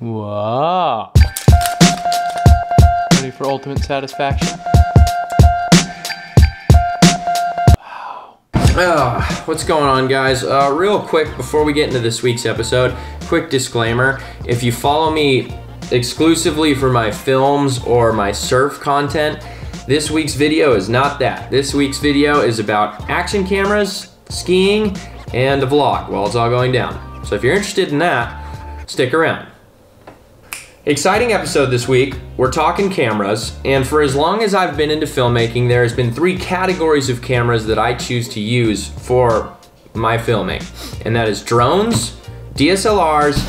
Wow! Ready for ultimate satisfaction? Wow. What's going on, guys? Real quick, before we get into this week's episode, quick disclaimer. If you follow me exclusively for my films or my surf content, this week's video is not that. This week's video is about action cameras, skiing, and a vlog while it's all going down. So if you're interested in that, stick around. Exciting episode this week. We're talking cameras, and for as long as I've been into filmmaking, there has been three categories of cameras that I choose to use for my filming, and that is drones, DSLRs,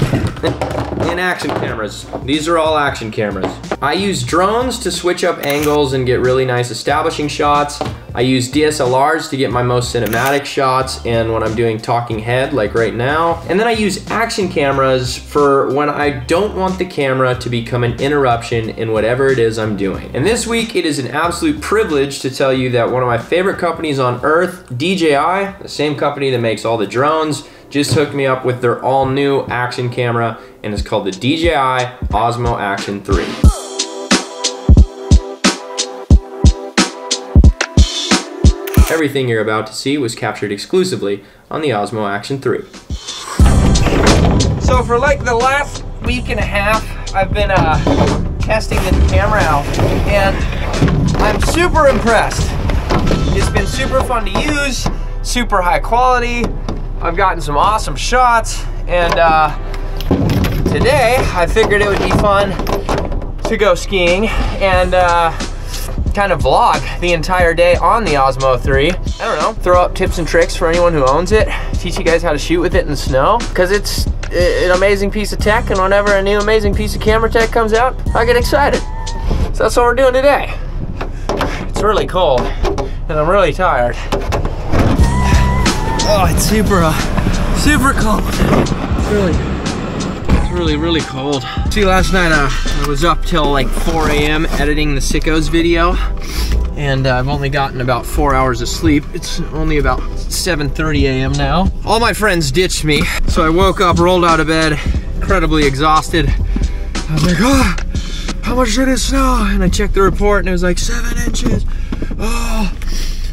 and action cameras. These are all action cameras. I use drones to switch up angles and get really nice establishing shots. I use DSLRs to get my most cinematic shots and when I'm doing talking head like right now. And then I use action cameras for when I don't want the camera to become an interruption in whatever it is I'm doing. And this week it is an absolute privilege to tell you that one of my favorite companies on earth, DJI, the same company that makes all the drones, just hooked me up with their all new action camera, and it's called the DJI Osmo Action 3. Everything you're about to see was captured exclusively on the Osmo Action 3. So for like the last week and a half, I've been testing this camera out, and I'm super impressed. It's been super fun to use, super high quality. I've gotten some awesome shots, and today I figured it would be fun to go skiing and kind of vlog the entire day on the Osmo 3. I don't know, throw up tips and tricks for anyone who owns it, teach you guys how to shoot with it in the snow, because it's an amazing piece of tech, and whenever a new amazing piece of camera tech comes out, I get excited. So that's what we're doing today. It's really cold, and I'm really tired. Oh, it's super, super cold. It's really cold. See, last night I was up till like 4 a.m. editing the Sickos video, and I've only gotten about 4 hours of sleep. It's only about 7:30 a.m. now. All my friends ditched me, so I woke up, rolled out of bed, incredibly exhausted. I was like, oh, how much did it snow? And I checked the report, and it was like 7 inches. Oh,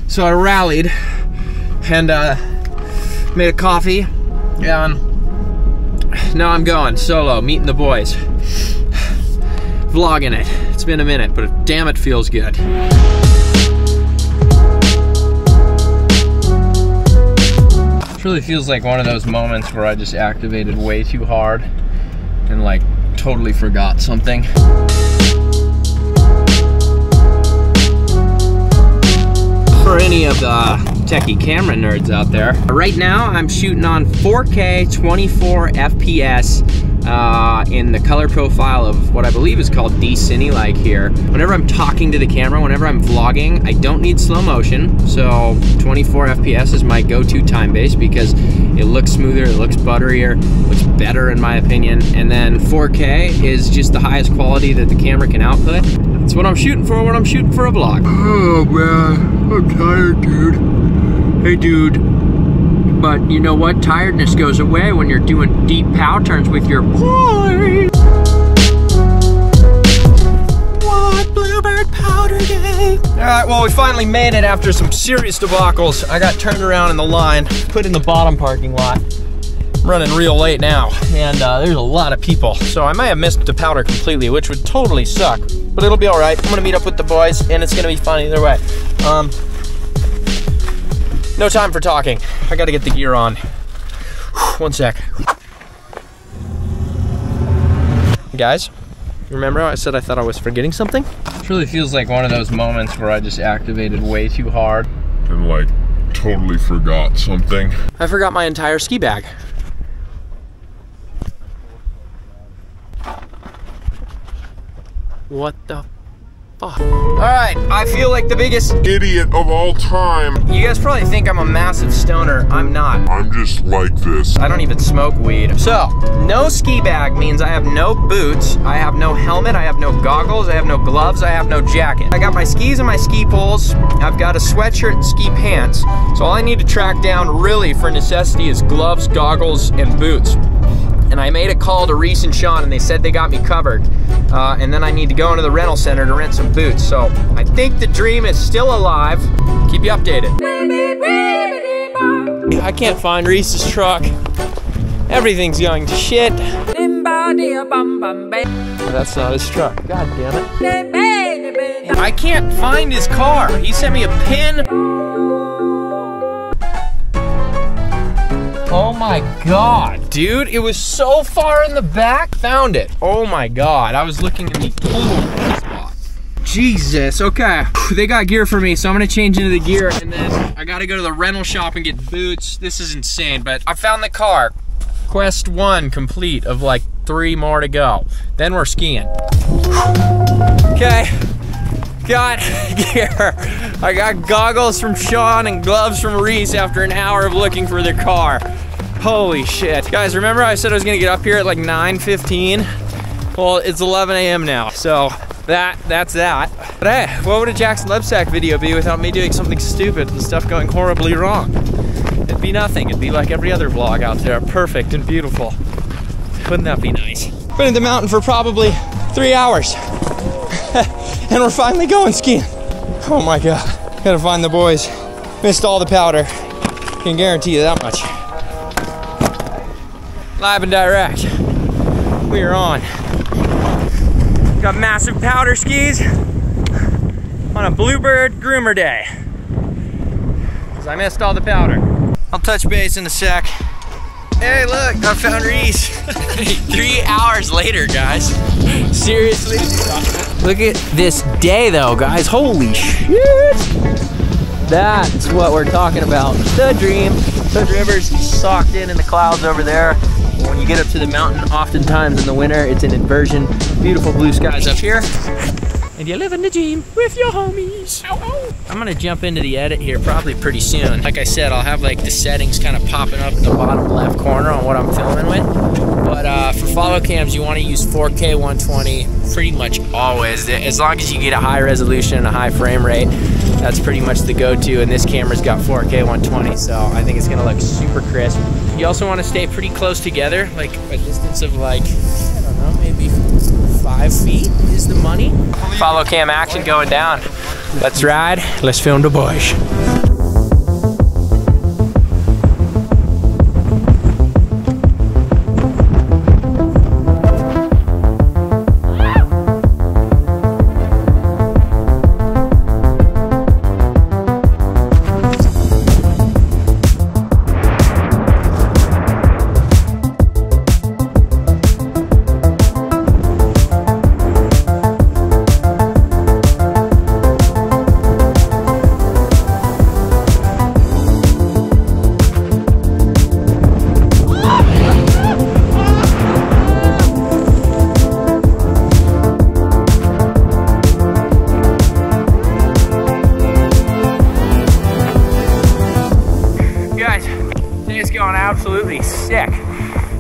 so I rallied and made a coffee, and now I'm going solo, meeting the boys, vlogging it. It's been a minute, but damn, it feels good. It really feels like one of those moments where I just activated way too hard and like totally forgot something. For any of the techie camera nerds out there. Right now I'm shooting on 4K 24 FPS in the color profile of what I believe is called D-Cine-like here. Whenever I'm talking to the camera, whenever I'm vlogging, I don't need slow motion, so 24 FPS is my go-to time base because it looks smoother, it looks butterier, it looks better in my opinion, and then 4K is just the highest quality that the camera can output. That's what I'm shooting for when I'm shooting for a vlog. Oh man, I'm tired, dude. Hey dude, but you know what? Tiredness goes away when you're doing deep pow turns with your boy. What bluebird powder day? All right, well we finally made it after some serious debacles. I got turned around in the line, put in the bottom parking lot. I'm running real late now, and there's a lot of people. So I may have missed the powder completely, which would totally suck, but it'll be all right. I'm gonna meet up with the boys, and it's gonna be fun either way. No time for talking. I gotta get the gear on. One sec. Guys, remember how I said I thought I was forgetting something? It really feels like one of those moments where I just activated way too hard and like totally forgot something. I forgot my entire ski bag. What the fuck? Alright, I feel like the biggest idiot of all time. You guys probably think I'm a massive stoner. I'm not. I'm just like this. I don't even smoke weed. So, no ski bag means I have no boots, I have no helmet, I have no goggles, I have no gloves, I have no jacket. I got my skis and my ski poles, I've got a sweatshirt and ski pants. So all I need to track down really for necessity is gloves, goggles, and boots. And I made a call to Reese and Sean and they said they got me covered. And then I need to go into the rental center to rent some boots. So I think the dream is still alive. Keep you updated. I can't find Reese's truck. Everything's going to shit. Oh, that's not his truck, god damn it. I can't find his car. He sent me a pin. Oh my god, dude, it was so far in the back. Found it. Oh my god, I was looking in the total spot. Jesus, okay. They got gear for me, so I'm gonna change into the gear and then I gotta go to the rental shop and get boots. This is insane, but I found the car. Quest 1 complete of like 3 more to go. Then we're skiing. Okay, got gear. I got goggles from Sean and gloves from Reese after an hour of looking for their car. Holy shit. Guys, remember I said I was gonna get up here at like 9:15? Well, it's 11 a.m. now, so that's that. But hey, what would a Jackson Lebsack video be without me doing something stupid and stuff going horribly wrong? It'd be nothing. It'd be like every other vlog out there, perfect and beautiful. Wouldn't that be nice? Been in the mountain for probably 3 hours. And we're finally going skiing. Oh my god, gotta find the boys. Missed all the powder, can guarantee you that much. Live and direct, we are on. Got massive powder skis on a Bluebird groomer day, because I missed all the powder. I'll touch base in a sec. Hey look, I found Reese. 3 hours later, guys. Seriously? Look at this day though, guys. Holy shit. That's what we're talking about. The dream. The river's socked in the clouds over there. When you get up to the mountain, oftentimes in the winter, it's an inversion. Beautiful blue skies up here. And you live in the dream with your homies. Ow, ow. I'm gonna jump into the edit here probably pretty soon. Like I said, I'll have like the settings kind of popping up in the bottom left corner on what I'm filming with. But for follow cams, you wanna use 4K 120 pretty much always. As long as you get a high resolution and a high frame rate, that's pretty much the go-to, and this camera's got 4K 120, so I think it's gonna look super crisp. You also wanna stay pretty close together, like a distance of like, I don't know, maybe 5 feet is the money. Follow cam action going down. Let's ride, let's film the boys.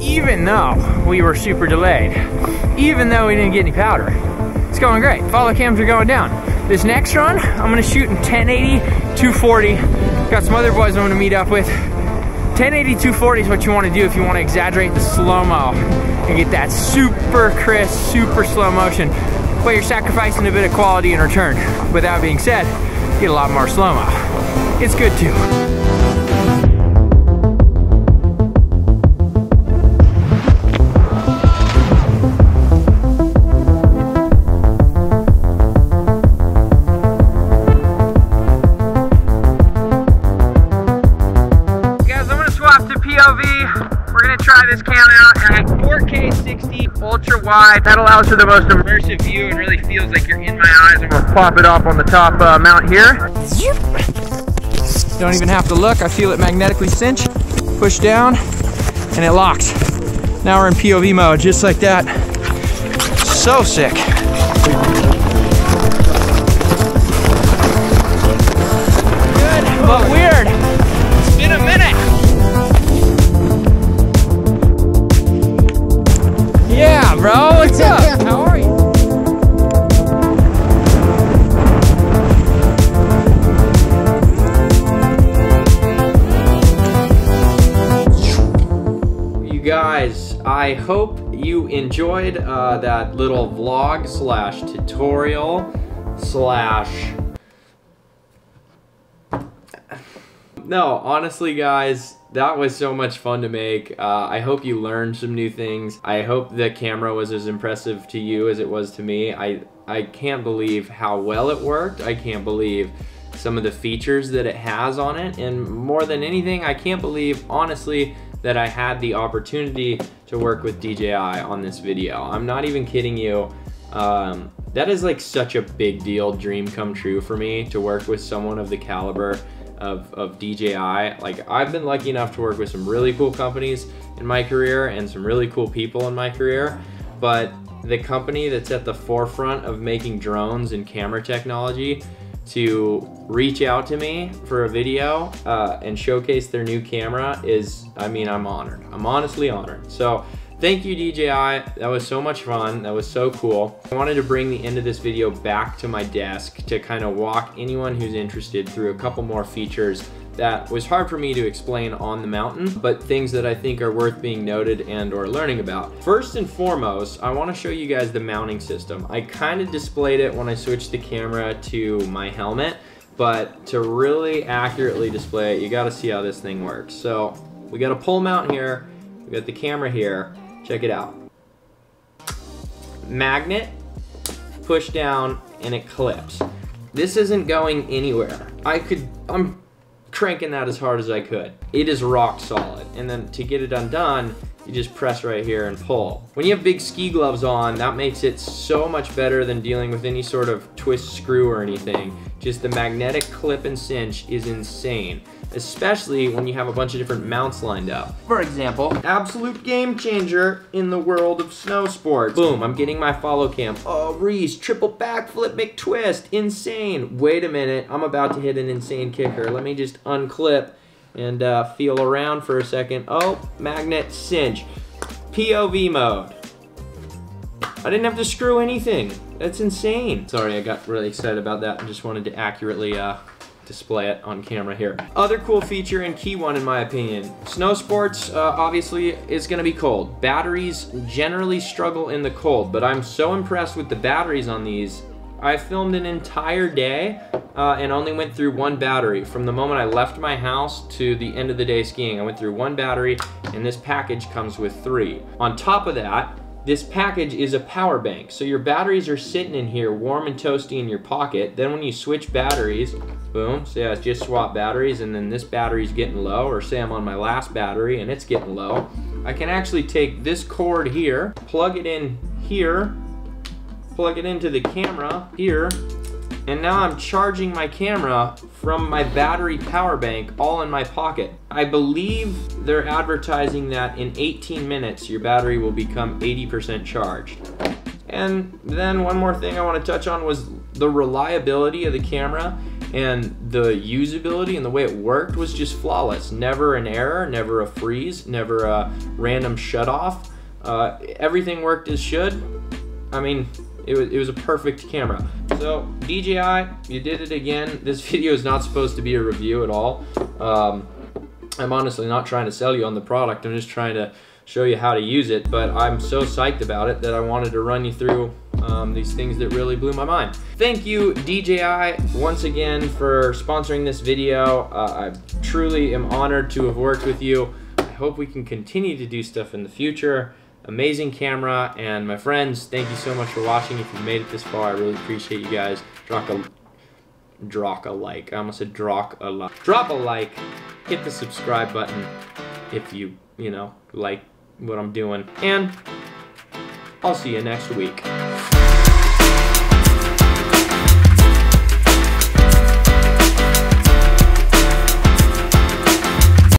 Even though we were super delayed, even though we didn't get any powder, it's going great. Follow cams are going down. This next run, I'm gonna shoot in 1080, 240. Got some other boys I'm gonna meet up with. 1080, 240 is what you wanna do if you wanna exaggerate the slow-mo and get that super crisp, super slow motion. But you're sacrificing a bit of quality in return. With that being said, get a lot more slow-mo. It's good too. That allows for the most immersive view and really feels like you're in my eyes. I'm gonna pop it off on the top mount here. Don't even have to look. I feel it magnetically cinch, push down, and it locks. Now we're in POV mode, just like that. So sick. I hope you enjoyed that little vlog slash tutorial slash... No, honestly guys, that was so much fun to make. I hope you learned some new things. I hope the camera was as impressive to you as it was to me. I can't believe how well it worked. I can't believe some of the features that it has on it. And more than anything, I can't believe, honestly, that I had the opportunity to work with DJI on this video. I'm not even kidding you. That is like such a big deal, dream come true for me to work with someone of the caliber of DJI. Like, I've been lucky enough to work with some really cool companies in my career and some really cool people in my career, but the company that's at the forefront of making drones and camera technology to reach out to me for a video and showcase their new camera is, I mean, I'm honored. I'm honestly honored. So thank you, DJI. That was so much fun. That was so cool. I wanted to bring the end of this video back to my desk to kind of walk anyone who's interested through a couple more features that was hard for me to explain on the mountain, but things that I think are worth being noted and or learning about. First and foremost, I wanna show you guys the mounting system. I kinda displayed it when I switched the camera to my helmet, but to really accurately display it, you gotta see how this thing works. So we got a pole mount here, we got the camera here, check it out. Magnet, push down, and it clips. This isn't going anywhere. I'm cranking that as hard as I could. It is rock solid. And then to get it undone, you just press right here and pull. When you have big ski gloves on, that makes it so much better than dealing with any sort of twist screw or anything. Just the magnetic clip and cinch is insane, especially when you have a bunch of different mounts lined up. For example, absolute game changer in the world of snow sports. Boom, I'm getting my follow cam. Oh, Reese, triple backflip McTwist, insane. Wait a minute, I'm about to hit an insane kicker. Let me just unclip and feel around for a second. Oh, magnet cinch, POV mode. I didn't have to screw anything. That's insane. Sorry, I got really excited about that. I just wanted to accurately display it on camera here. Other cool feature and key one in my opinion, snow sports obviously is gonna be cold. Batteries generally struggle in the cold, but I'm so impressed with the batteries on these. I filmed an entire day and only went through one battery. From the moment I left my house to the end of the day skiing, I went through one battery, and this package comes with 3. On top of that, this package is a power bank. So your batteries are sitting in here warm and toasty in your pocket. Then when you switch batteries, boom, say I just swap batteries and then this battery's getting low, or say I'm on my last battery and it's getting low. I can actually take this cord here, plug it in here, plug it into the camera here, and now I'm charging my camera from my battery power bank all in my pocket. I believe they're advertising that in 18 minutes your battery will become 80% charged. And then one more thing I want to touch on was the reliability of the camera, and the usability and the way it worked was just flawless. Never an error, never a freeze, never a random shutoff. Everything worked as should. I mean, it was a perfect camera. So DJI, you did it again. This video is not supposed to be a review at all. I'm honestly not trying to sell you on the product. I'm just trying to show you how to use it, but I'm so psyched about it that I wanted to run you through these things that really blew my mind. Thank you, DJI, once again for sponsoring this video. I truly am honored to have worked with you. I hope we can continue to do stuff in the future. Amazing camera, and my friends, thank you so much for watching. If you made it this far, I really appreciate you guys. Drop a like. I almost said drop a like. Hit the subscribe button if you know, like what I'm doing. And I'll see you next week.